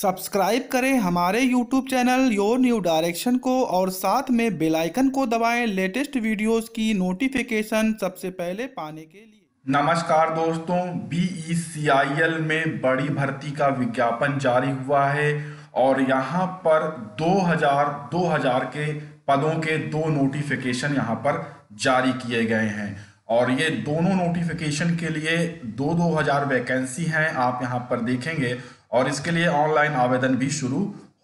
Subscribe करें हमारे YouTube channel your new direction को और साथ में बेल आइकन को दबाएं लेटेस्ट वीडियोस की नोटिफिकेशन सबसे पहले पाने के लिए। नमस्कार दोस्तों, BECIL में बड़ी भर्ती का विज्ञापन जारी हुआ है और यहाँ पर 2000 के पदों के दो नोटिफिकेशन यहाँ पर जारी किए गए हैं और ये दोनों नोटिफिकेशन के लिए 2000 वैकेंसी हैं। आप यहाँ पर देखेंगे और इसके लिए ऑनलाइन आवेदन भी शुरू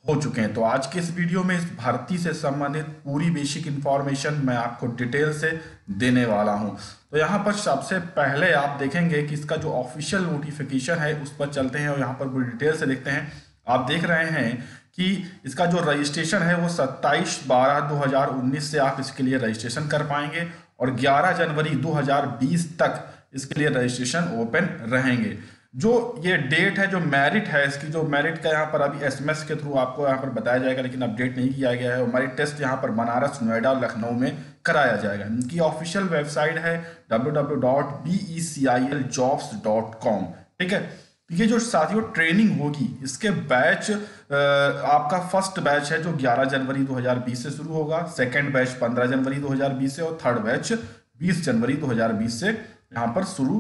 हो चुके हैं। तो आज के इस वीडियो में इस भर्ती से संबंधित पूरी बेसिक इन्फॉर्मेशन मैं आपको डिटेल से देने वाला हूं। तो यहां पर सबसे पहले आप देखेंगे कि इसका जो ऑफिशियल नोटिफिकेशन है उस पर चलते हैं और यहां पर पूरी डिटेल से देखते हैं। आप देख रहे हैं कि इसका जो रजिस्ट्रेशन है वो 27/12/2019 से आप इसके लिए रजिस्ट्रेशन कर पाएंगे और 11 जनवरी 2020 तक इसके लिए रजिस्ट्रेशन ओपन रहेंगे। जो ये डेट है, जो मेरिट है, इसकी जो मेरिट का यहाँ पर अभी SMS के थ्रू आपको यहाँ पर बताया जाएगा, लेकिन अपडेट नहीं किया गया है। मेरिट टेस्ट यहाँ पर बनारस, नोएडा, लखनऊ में कराया जाएगा। इनकी ऑफिशियल वेबसाइट है www.beciljobs.com, ठीक है। ये जो साथियों ट्रेनिंग होगी, इसके बैच आपका फर्स्ट बैच है जो 11 जनवरी 2020 से शुरू होगा, सेकेंड बैच 15 जनवरी 2020 से और थर्ड बैच 20 जनवरी 2020 से यहाँ पर शुरू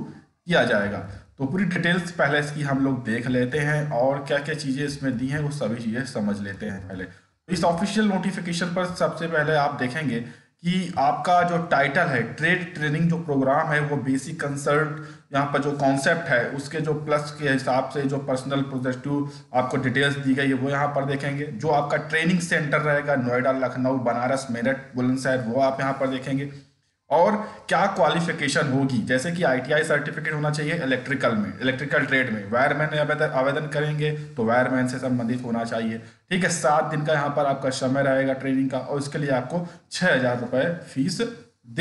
किया जाएगा। तो पूरी डिटेल्स पहले इसकी हम लोग देख लेते हैं और क्या क्या चीज़ें इसमें दी हैं वो सभी चीज़ें समझ लेते हैं। पहले इस ऑफिशियल नोटिफिकेशन पर सबसे पहले आप देखेंगे कि आपका जो टाइटल है ट्रेड ट्रेनिंग जो प्रोग्राम है वो बेसिक कंसर्ट यहाँ पर जो कॉन्सेप्ट है उसके जो प्लस के हिसाब से जो पर्सनल प्रोजेक्टिव आपको डिटेल्स दी गई है वो यहाँ पर देखेंगे। जो आपका ट्रेनिंग सेंटर रहेगा नोएडा, लखनऊ, बनारस, मेरठ, बुलंदशहर, वो आप यहाँ पर देखेंगे। और क्या क्वालिफिकेशन होगी, जैसे कि ITI सर्टिफिकेट होना चाहिए इलेक्ट्रिकल में, इलेक्ट्रिकल ट्रेड में। वायरमैन आवेदन करेंगे तो वायरमैन से संबंधित होना चाहिए, ठीक है। 7 दिन का यहाँ पर आपका समय रहेगा ट्रेनिंग का और इसके लिए आपको 6000 रुपये फीस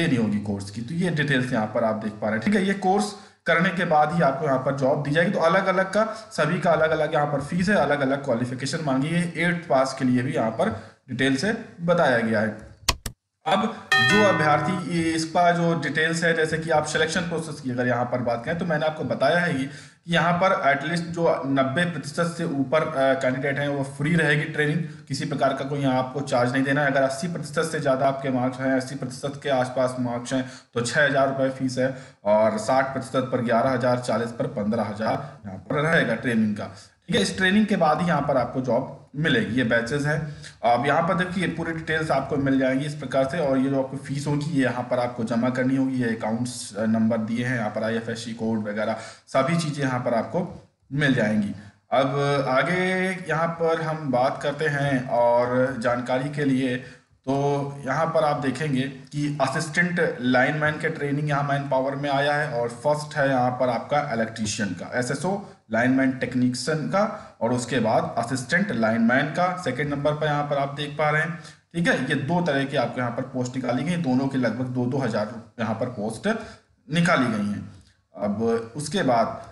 देनी होगी कोर्स की। तो ये डिटेल्स यहाँ पर आप देख पा रहे हैं, ठीक है। ये कोर्स करने के बाद ही आपको यहाँ पर जॉब दी जाएगी। तो अलग अलग का सभी का अलग अलग यहाँ पर फीस है, अलग अलग क्वालिफिकेशन मांगी है। 8th पास के लिए भी यहाँ पर डिटेल से बताया गया है। अब जो अभ्यर्थी इसका जो डिटेल्स है, जैसे कि आप सिलेक्शन प्रोसेस की अगर यहाँ पर बात करें तो मैंने आपको बताया है कि यहाँ पर एटलीस्ट जो 90% से ऊपर कैंडिडेट हैं वो फ्री रहेगी ट्रेनिंग, किसी प्रकार का कोई यहाँ आपको चार्ज नहीं देना है। अगर 80% से ज़्यादा आपके मार्क्स हैं, 80% के आसपास मार्क्स हैं तो 6000 रुपये फीस है और 60% पर 11000, 40 पर 15,000 यहाँ पर रहेगा ट्रेनिंग का, ठीक है। इस ट्रेनिंग के बाद ही यहाँ पर आपको जॉब मिलेगी। ये बैचेस हैं। अब यहाँ पर देखिए पूरी डिटेल्स आपको मिल जाएंगी इस प्रकार से। और ये जो आपको फीस होगी ये यहाँ पर आपको जमा करनी होगी। ये अकाउंट्स नंबर दिए हैं यहाँ पर, IFSC कोड वगैरह सभी चीज़ें यहाँ पर आपको मिल जाएंगी। अब आगे यहाँ पर हम बात करते हैं और जानकारी के लिए तो यहाँ पर आप देखेंगे कि असिस्टेंट लाइनमैन के ट्रेनिंग यहाँ मैन पावर में आया है और फर्स्ट है यहाँ पर आपका इलेक्ट्रीशियन का, SSO लाइनमैन टेक्नीशियन का और उसके बाद असिस्टेंट लाइनमैन का सेकंड नंबर पर यहाँ पर आप देख पा रहे हैं, ठीक है। ये दो तरह की आपके यहाँ पर पोस्ट निकाली गई, दोनों के लगभग 2-2 हज़ार यहाँ पर पोस्ट निकाली गई हैं। अब उसके बाद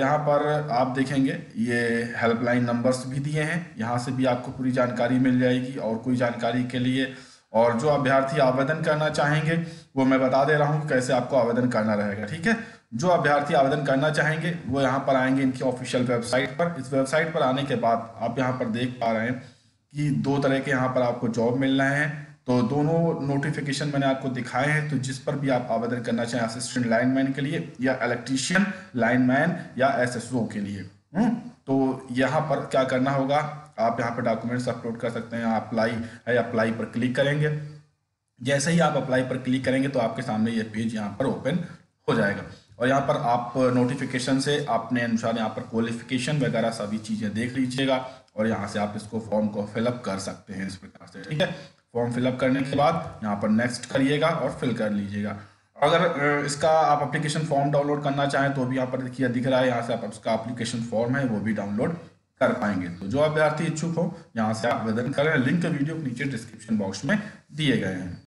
यहाँ पर आप देखेंगे ये हेल्पलाइन नंबर्स भी दिए हैं, यहाँ से भी आपको पूरी जानकारी मिल जाएगी। और कोई जानकारी के लिए और जो अभ्यर्थी आवेदन करना चाहेंगे वो मैं बता दे रहा हूँ कैसे आपको आवेदन करना रहेगा, ठीक है। जो अभ्यर्थी आवेदन करना चाहेंगे वो यहाँ पर आएंगे इनकी ऑफिशियल वेबसाइट पर। इस वेबसाइट पर आने के बाद आप यहाँ पर देख पा रहे हैं कि दो तरह के यहाँ पर आपको जॉब मिल रहे हैं। तो दोनों नोटिफिकेशन मैंने आपको दिखाए हैं, तो जिस पर भी आप आवेदन करना चाहें, असिस्टेंट लाइनमैन के लिए या इलेक्ट्रीशियन लाइनमैन या SSO के लिए, तो यहाँ पर क्या करना होगा, आप यहाँ पर डॉक्यूमेंट्स अपलोड कर सकते हैं। अप्लाई है, अप्लाई पर क्लिक करेंगे। जैसे ही आप अप्लाई पर क्लिक करेंगे तो आपके सामने ये पेज यहाँ पर ओपन हो जाएगा और यहाँ पर आप नोटिफिकेशन से अपने अनुसार यहाँ पर क्वालिफिकेशन वगैरह सभी चीज़ें देख लीजिएगा और यहाँ से आप इसको फॉर्म को फिलअप कर सकते हैं इस प्रकार से, ठीक है। फॉर्म फिलअप करने के बाद यहाँ पर नेक्स्ट करिएगा और फिल कर लीजिएगा। अगर इसका आप एप्लीकेशन फॉर्म डाउनलोड करना चाहें तो भी यहाँ पर देखिए दिख रहा है, यहाँ से आप उसका एप्लीकेशन फॉर्म है वो भी डाउनलोड कर पाएंगे। तो जो अभ्यर्थी इच्छुक हो यहाँ से आवेदन करें। लिंक वीडियो के नीचे डिस्क्रिप्शन बॉक्स में दिए गए हैं।